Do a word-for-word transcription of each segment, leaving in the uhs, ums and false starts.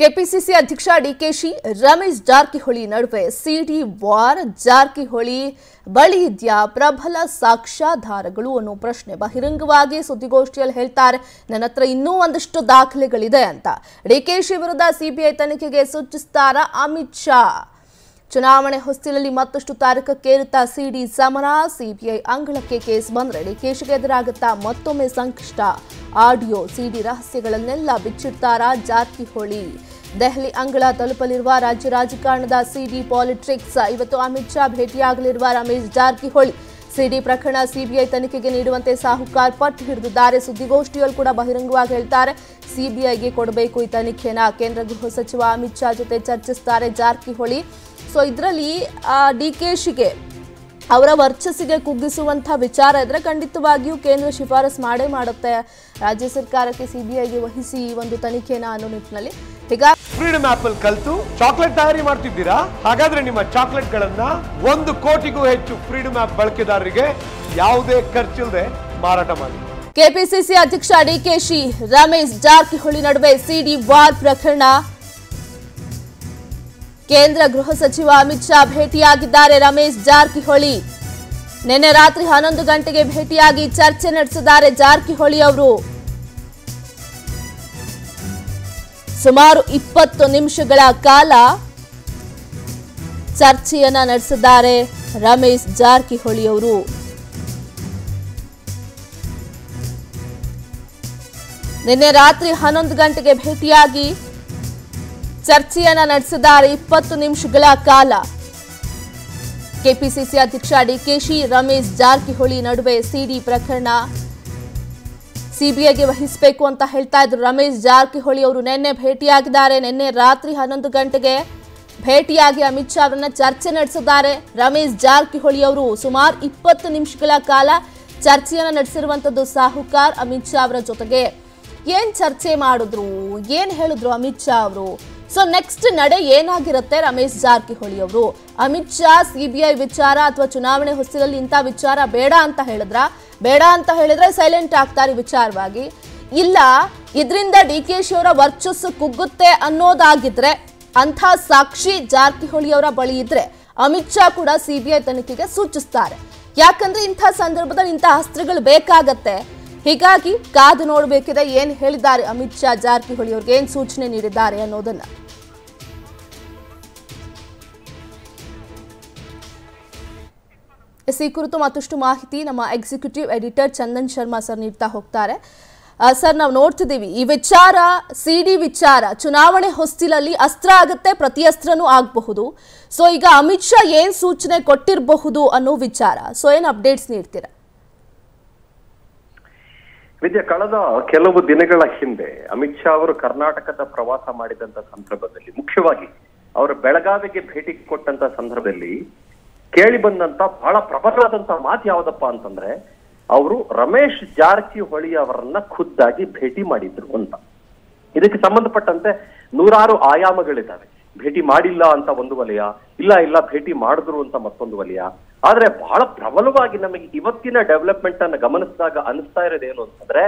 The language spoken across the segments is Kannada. ಕೆಪಿಸಿಸಿ ಅಧ್ಯಕ್ಷ ಡಿಕೆ ಶಿ ರಮೇಶ್ ಜಾರಕಿಹೊಳಿ ನಡುವೆ ಸಿಡಿ ವಾರ್ ಜಾರಕಿಹೊಳಿ ಬಳಿ ಇದೆಯಾ ಪ್ರಬಲ ಸಾಕ್ಷ್ಯಾಧಾರಗಳು ಅನ್ನೋ ಪ್ರಶ್ನೆ ಬಹಿರಂಗವಾಗಿ ಸುದ್ದಿಗೋಷ್ಠಿಯಲ್ಲಿ ಹೇಳ್ತಾರೆ. ನನ್ನ ಹತ್ರ ಇನ್ನೂ ಒಂದಷ್ಟು ದಾಖಲೆಗಳಿದೆ ಅಂತ. ಡಿಕೆ ಶಿ ವಿರುದ್ಧ ಸಿಬಿಐ ತನಿಖೆಗೆ ಸೂಚಿಸ್ತಾರ ಅಮಿತ್ ಶಾ. ಚುನಾವಣೆ ಹೊಸ್ತಿಲಲ್ಲಿ ಮತ್ತಷ್ಟು ತಾರಕಕ್ಕೇರುತ್ತಾ ಸಿಡಿ ಸಮರ. ಸಿಬಿಐ ಅಂಗಳಕ್ಕೆ ಕೇಸ್ ಬಂದರೆ ಡಿಕೆಶಿಗೆ ಎದುರಾಗುತ್ತಾ ಮತ್ತೊಮ್ಮೆ ಸಂಕಷ್ಟ. ಆಡಿಯೋ ಸಿಡಿ ರಹಸ್ಯಗಳನ್ನೆಲ್ಲ ಬಿಚ್ಚಿಡ್ತಾರ ಜಾರಕಿಹೊಳಿ. ದೆಹಲಿ ಅಂಗಳ ತಲುಪಲಿರುವ ರಾಜ್ಯ ರಾಜಕಾರಣದ ಸಿಡಿ ಪಾಲಿಟಿಕ್ಸ್. ಇವತ್ತು ಅಮಿತ್ ಶಾ ಭೇಟಿಯಾಗಲಿರುವ ರಮೇಶ್ ಜಾರಕಿಹೊಳಿ. ಸಿಡಿ ಪ್ರಕರಣ ಸಿಬಿಐ ತನಿಖೆಗೆ ನೀಡುವಂತೆ ಸಾಹುಕಾರ್ ಪಟ್ಟು ಹಿಡಿದಿದ್ದಾರೆ. ಸುದ್ದಿಗೋಷ್ಠಿಯಲ್ಲಿ ಕೂಡ ಬಹಿರಂಗವಾಗಿ ಹೇಳ್ತಾರೆ, ಸಿಬಿಐಗೆ ಕೊಡಬೇಕು ಈ ತನಿಖೆನ. ಕೇಂದ್ರ ಗೃಹ ಸಚಿವ ಅಮಿತ್ ಶಾ ಜೊತೆ ಚರ್ಚಿಸುತ್ತಾರೆ ಜಾರಕಿಹೊಳಿ. ಸೊ ಇದರಲ್ಲಿ ಡಿಕೆಶಿಗೆ ಅವರ ವರ್ಚಸ್ಸಿಗೆ ಕುಗ್ಗಿಸುವಂಥ ವಿಚಾರ ಇದ್ದರೆ ಖಂಡಿತವಾಗಿಯೂ ಕೇಂದ್ರ ಶಿಫಾರಸ್ ಮಾಡೇ ಮಾಡುತ್ತೆ ರಾಜ್ಯ ಸರ್ಕಾರಕ್ಕೆ, ಸಿಬಿಐಗೆ ವಹಿಸಿ ಈ ಒಂದು ತನಿಖೆನ ಅನ್ನೋ ನಿಟ್ಟಿನಲ್ಲಿ. ಹೀಗಾಗಿ ಫ್ರೀಡಮ್ ಆಪಲ್ ಕಲಿತು ಚಾಕ್ಲೇಟ್ ತಯಾರಿ ಮಾಡ್ತಿದ್ದೀರಾ? ಹಾಗಾದ್ರೆ ನಿಮ್ಮ ಚಾಕ್ಲೇಟ್ಗಳನ್ನ ಒಂದು ಕೋಟಿಗೂ ಹೆಚ್ಚು ಫ್ರೀಡಮ್ ಆಪ್ ಬಳಕೆದಾರರಿಗೆ ಯಾವುದೇ ಖರ್ಚಿಲ್ಲದೆ ಮಾರಾಟ ಮಾಡಿ. ಕೆಪಿಸಿಸಿ ಅಧ್ಯಕ್ಷ ಡಿಕೆ ಶಿ ರಮೇಶ್ ಜಾರಕಿಹೊಳಿ ನಡುವೆ ಸಿಡಿ ವಾರ್ ಪ್ರಕರಣ. ಕೇಂದ್ರ ಗೃಹ ಸಚಿವ ಅಮಿತ್ ಶಾ ಭೇಟಿಯಾಗಿದ್ದಾರೆ ರಮೇಶ್ ಜಾರಕಿಹೊಳಿ. ನಿನ್ನೆ ರಾತ್ರಿ ಹನ್ನೊಂದು ಗಂಟೆಗೆ ಭೇಟಿಯಾಗಿ ಚರ್ಚೆ ನಡೆಸಿದ್ದಾರೆ ಜಾರಕಿಹೊಳಿ ಅವರು. ಸುಮಾರು ಇಪ್ಪತ್ತು ನಿಮಿಷಗಳ ಕಾಲ ಚರ್ಚೆಯನ್ನ ನಡೆಸಿದ್ದಾರೆ ರಮೇಶ್ ಜಾರಕಿಹೊಳಿ ಅವರು. ನಿನ್ನೆ ರಾತ್ರಿ ಹನ್ನೊಂದು ಗಂಟೆಗೆ ಭೇಟಿಯಾಗಿ ಚರ್ಚೆಯನ್ನ ನಡೆಸಿದ್ದಾರೆ ಇಪ್ಪತ್ತು ನಿಮಿಷಗಳ ಕಾಲ. ಕೆಪಿಸಿಸಿ ಅಧ್ಯಕ್ಷ ಡಿಕೆಶಿ ರಮೇಶ್ ಜಾರಕಿಹೊಳಿ ನಡುವೆ ಸಿಡಿ ಪ್ರಕರಣ ಸಿಬಿಐಗೆ ವಹಿಸಬೇಕು ಅಂತ ಹೇಳ್ತಾ ಇದ್ರು ರಮೇಶ್ ಜಾರಕಿಹೊಳಿ ಅವರು. ನಿನ್ನೆ ಭೇಟಿಯಾಗಿದ್ದಾರೆ. ನಿನ್ನೆ ರಾತ್ರಿ ಹನ್ನೊಂದು ಗಂಟೆಗೆ ಭೇಟಿಯಾಗಿ ಅಮಿತ್ ಶಾ ಅವರನ್ನ ಚರ್ಚೆ ನಡೆಸಿದ್ದಾರೆ ರಮೇಶ್ ಜಾರಕಿಹೊಳಿ ಅವರು. ಸುಮಾರು ಇಪ್ಪತ್ತು ನಿಮಿಷಗಳ ಕಾಲ ಚರ್ಚೆಯನ್ನ ನಡೆಸಿರುವಂಥದ್ದು ಸಾಹುಕಾರ್ ಅಮಿತ್ ಶಾ ಅವರ ಜೊತೆಗೆ. ಏನ್ ಚರ್ಚೆ ಮಾಡಿದ್ರು, ಏನ್ ಹೇಳಿದ್ರು ಅಮಿತ್ ಶಾ ಅವರು? ಸೊ ನೆಕ್ಸ್ಟ್ ನಡೆ ಏನಾಗಿರುತ್ತೆ ರಮೇಶ್ ಜಾರಕಿಹೊಳಿ ಅವರು? ಅಮಿತ್ ಶಾ ಸಿಬಿಐ ವಿಚಾರ ಅಥವಾ ಚುನಾವಣೆ ಹೊಸ್ತಿಲಲ್ಲಿ ಇಂಥ ವಿಚಾರ ಬೇಡ ಅಂತ ಹೇಳಿದ್ರ ಬೇಡ ಅಂತ ಹೇಳಿದ್ರೆ ಸೈಲೆಂಟ್ ಆಗ್ತಾರೆ ವಿಚಾರವಾಗಿ, ಇಲ್ಲ ಇದರಿಂದ ಡಿ ಕೆ ಶಿ ಅವರ ವರ್ಚಸ್ಸು ಕುಗ್ಗುತ್ತೆ ಅನ್ನೋದಾಗಿದ್ರೆ, ಅಂಥ ಸಾಕ್ಷಿ ಜಾರಕಿಹೊಳಿ ಅವರ ಬಳಿ ಇದ್ರೆ ಅಮಿತ್ ಶಾ ಕೂಡ ಸಿಬಿಐ ತನಿಖೆಗೆ ಸೂಚಿಸ್ತಾರೆ. ಯಾಕಂದ್ರೆ ಇಂಥ ಸಂದರ್ಭದಲ್ಲಿ ಇಂಥ ಅಸ್ತ್ರಗಳು ಬೇಕಾಗತ್ತೆ. ಹೀಗಾಗಿ ಕಾದು ನೋಡಬೇಕಿದೆ ಏನ್ ಹೇಳಿದ್ದಾರೆ ಅಮಿತ್ ಶಾ ಜಾರಕಿಹೊಳಿ ಅವ್ರಿಗೆ, ಏನ್ ಸೂಚನೆ ನೀಡಿದ್ದಾರೆ ಅನ್ನೋದನ್ನ. ಈ ಕುರಿತು ಮತ್ತಷ್ಟು ಮಾಹಿತಿ ನಮ್ಮ executive editor Chandan Sharma sir ನೀಡ್ತಾ ಹೋಗ್ತಾರೆ. ಸರ್, ನಾವು ನೋಡ್ತಿದ್ದೀವಿ ಈ ವಿಚಾರ ಸಿಡಿ ವಿಚಾರ ಚುನಾವಣೆ ಹೊಸ್ತಿಲಲ್ಲಿ ಅಸ್ತ್ರ ಆಗುತ್ತೆ, ಪ್ರತಿ ಅಸ್ತ್ರನೂ ಆಗಬಹುದು. ಸೊ ಈಗ ಅಮಿತ್ ಶಾ ಏನ್ ಸೂಚನೆ ಕೊಟ್ಟಿರಬಹುದು ಅನ್ನೋ ವಿಚಾರ, ಸೊ ಏನ್ ಅಪ್ಡೇಟ್ಸ್ ನೀಡ್ತೀರಾ? ವಿದ್ಯಾ, ಕಳೆದ ಕೆಲವು ದಿನಗಳ ಹಿಂದೆ ಅಮಿತ್ ಶಾ ಅವರು ಕರ್ನಾಟಕದ ಪ್ರವಾಸ ಮಾಡಿದಂತ ಸಂದರ್ಭದಲ್ಲಿ, ಮುಖ್ಯವಾಗಿ ಅವರು ಬೆಳಗಾವಿಗೆ ಭೇಟಿ ಕೊಟ್ಟಂತ ಸಂದರ್ಭದಲ್ಲಿ ಕೇಳಿ ಬಂದಂತ ಬಹಳ ಪ್ರಬಲವಾದಂತ ಮಾತು ಯಾವುದಪ್ಪ ಅಂತಂದ್ರೆ, ಅವರು ರಮೇಶ್ ಜಾರಕಿಹೊಳಿ ಅವರನ್ನ ಖುದ್ದಾಗಿ ಭೇಟಿ ಮಾಡಿದ್ರು ಅಂತ. ಇದಕ್ಕೆ ಸಂಬಂಧಪಟ್ಟಂತೆ ನೂರಾರು ಆಯಾಮಗಳಿದ್ದಾವೆ. ಭೇಟಿ ಮಾಡಿಲ್ಲ ಅಂತ ಒಂದು ವಲಯ, ಇಲ್ಲ ಇಲ್ಲ ಭೇಟಿ ಮಾಡಿದ್ರು ಅಂತ ಮತ್ತೊಂದು ವಲಯ. ಆದ್ರೆ ಬಹಳ ಪ್ರಬಲವಾಗಿ ನಮಗೆ ಇವತ್ತಿನ ಡೆವಲಪ್ಮೆಂಟ್ ಅನ್ನ ಗಮನಿಸಿದಾಗ ಅನಿಸ್ತಾ ಇರೋದೇನು ಅಂತಂದ್ರೆ,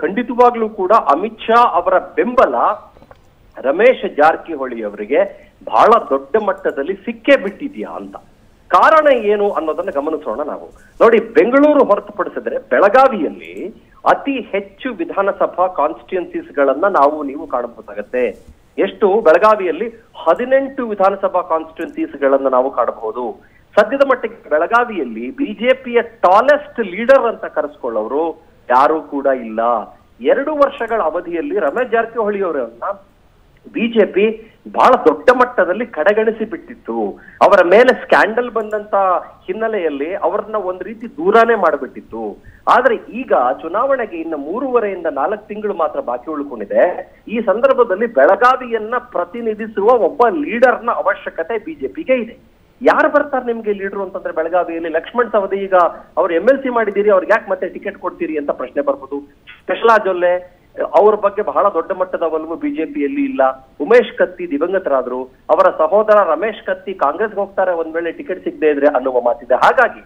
ಖಂಡಿತವಾಗ್ಲೂ ಕೂಡ ಅಮಿತ್ ಶಾ ಅವರ ಬೆಂಬಲ ರಮೇಶ್ ಜಾರಕಿಹೊಳಿ ಅವರಿಗೆ ಬಹಳ ದೊಡ್ಡ ಮಟ್ಟದಲ್ಲಿ ಸಿಕ್ಕೇ ಬಿಟ್ಟಿದ್ಯಾ ಅಂತ. ಕಾರಣ ಏನು ಅನ್ನೋದನ್ನ ಗಮನಿಸೋಣ ನಾವು. ನೋಡಿ, ಬೆಂಗಳೂರು ಹೊರತುಪಡಿಸಿದ್ರೆ ಬೆಳಗಾವಿಯಲ್ಲಿ ಅತಿ ಹೆಚ್ಚು ವಿಧಾನಸಭಾ ಕಾನ್ಸ್ಟಿಟ್ಯೂನ್ಸಿಸ್ಗಳನ್ನ ನಾವು ನೀವು ಕಾಣಬಹುದಾಗತ್ತೆ. ಎಷ್ಟು? ಬೆಳಗಾವಿಯಲ್ಲಿ ಹದಿನೆಂಟು ವಿಧಾನಸಭಾ ಕಾನ್ಸ್ಟಿಟ್ಯೂನ್ಸಿಸ್ಗಳನ್ನ ನಾವು ಕಾಣಬಹುದು. ಸದ್ಯದ ಮಟ್ಟಿಗೆ ಬೆಳಗಾವಿಯಲ್ಲಿ ಬಿಜೆಪಿಯ ಟಾಲೆಸ್ಟ್ ಲೀಡರ್ ಅಂತ ಕರೆಸ್ಕೊಳ್ಳೋರು ಯಾರೂ ಕೂಡ ಇಲ್ಲ. ಎರಡು ವರ್ಷಗಳ ಅವಧಿಯಲ್ಲಿ ರಮೇಶ್ ಜಾರಕಿಹೊಳಿ ಅವರನ್ನ ಬಿಜೆಪಿ ಬಹಳ ದೊಡ್ಡ ಮಟ್ಟದಲ್ಲಿ ಕಡೆಗಣಿಸಿ ಬಿಟ್ಟಿತ್ತು. ಅವರ ಮೇಲೆ ಸ್ಕ್ಯಾಂಡಲ್ ಬಂದಂತ ಹಿನ್ನೆಲೆಯಲ್ಲಿ ಅವ್ರನ್ನ ಒಂದ್ ರೀತಿ ದೂರಾನೇ ಮಾಡಿಬಿಟ್ಟಿತ್ತು. ಆದ್ರೆ ಈಗ ಚುನಾವಣೆಗೆ ಇನ್ನು ಮೂರುವರೆಯಿಂದ ನಾಲ್ಕು ತಿಂಗಳು ಮಾತ್ರ ಬಾಕಿ ಉಳ್ಕೊಂಡಿದೆ. ಈ ಸಂದರ್ಭದಲ್ಲಿ ಬೆಳಗಾವಿಯನ್ನ ಪ್ರತಿನಿಧಿಸುವ ಒಬ್ಬ ಲೀಡರ್ನ ಅವಶ್ಯಕತೆ ಬಿಜೆಪಿಗೆ ಇದೆ. ಯಾರು ಬರ್ತಾರೆ ನಿಮ್ಗೆ ಲೀಡರು ಅಂತಂದ್ರೆ ಬೆಳಗಾವಿಯಲ್ಲಿ? ಲಕ್ಷ್ಮಣ್ ಸವದಿ ಈಗ ಅವ್ರು ಎಂ ಎಲ್ ಸಿ ಮಾಡಿದ್ದೀರಿ, ಅವ್ರಿಗೆ ಯಾಕೆ ಮತ್ತೆ ಟಿಕೆಟ್ ಕೊಡ್ತೀರಿ ಅಂತ ಪ್ರಶ್ನೆ ಬರ್ಬೋದು. ಕೃಷ್ಣಾ ಜೊಲ್ಲೆ ಅವ್ರ ಬಗ್ಗೆ ಬಹಳ ದೊಡ್ಡ ಮಟ್ಟದ ಒಲವು ಬಿಜೆಪಿಯಲ್ಲಿ ಇಲ್ಲ. ಉಮೇಶ್ ಕತ್ತಿ ದಿವಂಗತರಾದ್ರು, ಅವರ ಸಹೋದರ ರಮೇಶ್ ಕತ್ತಿ ಕಾಂಗ್ರೆಸ್ಗೆ ಹೋಗ್ತಾರೆ ಒಂದ್ ವೇಳೆ ಟಿಕೆಟ್ ಸಿಗದೆ ಇದ್ರೆ ಅನ್ನುವ ಮಾತಿದೆ. ಹಾಗಾಗಿ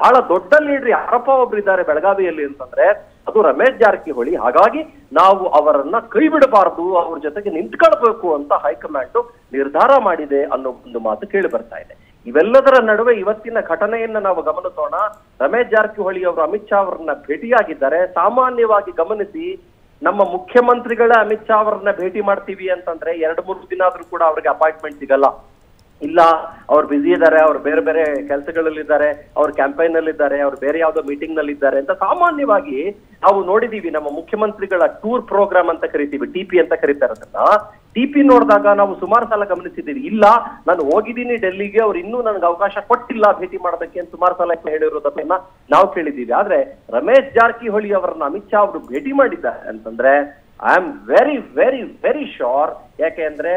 ಬಹಳ ದೊಡ್ಡ ಲೀಡರ್ ಯಾರಪ್ಪ ಒಬ್ರು ಇದ್ದಾರೆ ಬೆಳಗಾವಿಯಲ್ಲಿ ಅಂತಂದ್ರೆ ಅದು ರಮೇಶ್ ಜಾರಕಿಹೊಳಿ. ಹಾಗಾಗಿ ನಾವು ಅವರನ್ನ ಕೈ ಬಿಡಬಾರದು, ಅವರ ಜೊತೆಗೆ ನಿಂತುಕೊಳ್ಳಬೇಕು ಅಂತ ಹೈಕಮಾಂಡ್ ನಿರ್ಧಾರ ಮಾಡಿದೆ ಅನ್ನೋ ಒಂದು ಮಾತು ಕೇಳಿ ಬರ್ತಾ ಇದೆ. ಇವೆಲ್ಲದರ ನಡುವೆ ಇವತ್ತಿನ ಘಟನೆಯನ್ನು ನಾವು ಗಮನಿಸೋಣ. ರಮೇಶ್ ಜಾರಕಿಹೊಳಿ ಅವರು ಅಮಿತ್ ಶಾ ಅವರನ್ನ ಭೇಟಿಯಾಗಿದ್ದಾರೆ. ಸಾಮಾನ್ಯವಾಗಿ ಗಮನಿಸಿ, ನಮ್ಮ ಮುಖ್ಯಮಂತ್ರಿಗಳ ಅಮಿತ್ ಶಾ ಅವರನ್ನ ಭೇಟಿ ಮಾಡ್ತೀವಿ ಅಂತಂದ್ರೆ ಎರಡು ಮೂರು ದಿನ ಆದ್ರೂ ಕೂಡ ಅವರಿಗೆ ಅಪಾಯಿಂಟ್ಮೆಂಟ್ ಸಿಗಲ್ಲ. ಇಲ್ಲ ಅವ್ರು ಬಿಸಿ ಇದ್ದಾರೆ, ಅವ್ರು ಬೇರೆ ಬೇರೆ ಕೆಲಸಗಳಲ್ಲಿದ್ದಾರೆ, ಅವ್ರ ಕ್ಯಾಂಪೈನ್ ನಲ್ಲಿದ್ದಾರೆ, ಅವ್ರು ಬೇರೆ ಯಾವುದೋ ಮೀಟಿಂಗ್ ನಲ್ಲಿದ್ದಾರೆ ಅಂತ ಸಾಮಾನ್ಯವಾಗಿ ನಾವು ನೋಡಿದೀವಿ. ನಮ್ಮ ಮುಖ್ಯಮಂತ್ರಿಗಳ ಟೂರ್ ಪ್ರೋಗ್ರಾಮ್ ಅಂತ ಕರಿತೀವಿ, ಟಿ ಪಿ ಅಂತ ಕರೀತಾರೆ ಅದನ್ನ. ಟಿ ಪಿ ನೋಡಿದಾಗ ನಾವು ಸುಮಾರು ಸಲ ಗಮನಿಸಿದ್ದೀವಿ, ಇಲ್ಲ ನಾನು ಹೋಗಿದ್ದೀನಿ ಡೆಲ್ಲಿಗೆ, ಅವ್ರು ಇನ್ನೂ ನನಗೆ ಅವಕಾಶ ಕೊಟ್ಟಿಲ್ಲ ಭೇಟಿ ಮಾಡೋದಕ್ಕೆ ಅಂತ ಸುಮಾರು ಸಲ ಹೇಳಿರೋದನ್ನ ನಾವು ಕೇಳಿದ್ದೀವಿ. ಆದ್ರೆ ರಮೇಶ್ ಜಾರಕಿಹೊಳಿ ಅವರನ್ನ ಅಮಿತ್ ಶಾ ಅವರು ಭೇಟಿ ಮಾಡಿದ್ದಾರೆ ಅಂತಂದ್ರೆ I am very very very sure. ಯಾಕೆ ಅಂದ್ರೆ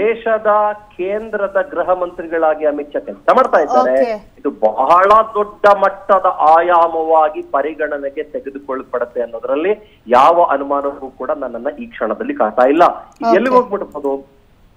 ದೇಶದ ಕೇಂದ್ರದ ಗೃಹ ಮಂತ್ರಿಗಳಾಗಿ ಅಮಿತ್ ಶಾ ಕೆಲಸ ಮಾಡ್ತಾ ಇದ್ದಾರೆ. ಇದು ಬಹಳ ದೊಡ್ಡ ಮಟ್ಟದ ಆಯಾಮವಾಗಿ ಪರಿಗಣನೆಗೆ ತೆಗೆದುಕೊಳ್ಳಲ್ಪಡುತ್ತೆ ಅನ್ನೋದ್ರಲ್ಲಿ ಯಾವ ಅನುಮಾನವೂ ಕೂಡ ನನ್ನನ್ನ ಈ ಕ್ಷಣದಲ್ಲಿ ಕಾಡ್ತಾ ಇಲ್ಲ. ಎಲ್ಲಿ ಹೋಗ್ಬಿಡ್ಬೋದು,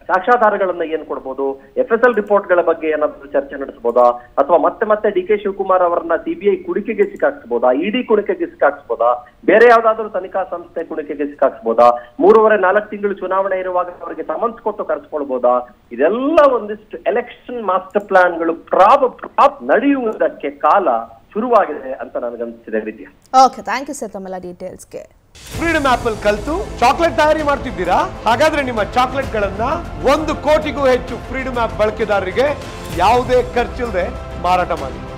ಸಾಕ್ಷ್ಯಾಧಾರಗಳನ್ನ ಏನ್ ಕೊಡ್ಬೋದು, ಎಫ್ ಎಸ್ ಎಲ್ ರಿಪೋರ್ಟ್ ಗಳ ಬಗ್ಗೆ ಏನಾದ್ರು ಚರ್ಚೆ ನಡೆಸಬಹುದಾ, ಅಥವಾ ಮತ್ತೆ ಮತ್ತೆ ಡಿ ಕೆ ಶಿವಕುಮಾರ್ ಅವರನ್ನ ಸಿಬಿಐ ಕುಣಿಕೆಗೆ ಸಿಕ್ಕಾಕ್ಸ್ಬೋದಾ, ಇಡಿ ಕುಣಿಕೆಗೆ ಸಿಕ್ಕಾಕ್ಸ್ಬೋದಾ, ಬೇರೆ ಯಾವ್ದಾದ್ರು ತನಿಖಾ ಸಂಸ್ಥೆ ಕುಣಿಕೆಗೆ ಸಿಕ್ಕಾಕ್ಸ್ಬೋದಾ, ಮೂರುವರೆ ನಾಲ್ಕು ತಿಂಗಳು ಚುನಾವಣೆ ಇರುವಾಗ ಅವರಿಗೆ ಸಮನ್ಸ್ ಕೊಟ್ಟು ಕರೆಸ್ಕೊಳ್ಬೋದಾ, ಇದೆಲ್ಲ ಒಂದಿಷ್ಟು ಎಲೆಕ್ಷನ್ ಮಾಸ್ಟರ್ ಪ್ಲಾನ್ ಗಳು ಪ್ರಾಬ್ ಪ್ರಾಬ್ ನಡೆಯುವುದಕ್ಕೆ ಕಾಲ ಶುರುವಾಗಿದೆ ಅಂತ ನನಗೆ ಅನಿಸಿದೆ Vidya. Okay, thank you sir ತಮ್ಮೆಲ್ಲ ಡೀಟೇಲ್ಸ್ಗೆ. ಫ್ರೀಡಮ್ ಆಪ್ ಅಲ್ಲಿ ಕಲಿತು ಚಾಕ್ಲೇಟ್ ತಯಾರಿ ಮಾಡ್ತಿದ್ದೀರಾ? ಹಾಗಾದ್ರೆ ನಿಮ್ಮ ಚಾಕ್ಲೇಟ್ ಗಳನ್ನ ಒಂದು ಕೋಟಿಗೂ ಹೆಚ್ಚು ಫ್ರೀಡಮ್ ಆಪ್ ಬಳಕೆದಾರರಿಗೆ ಯಾವುದೇ ಖರ್ಚಿಲ್ಲದೆ ಮಾರಾಟ ಮಾಡಿ.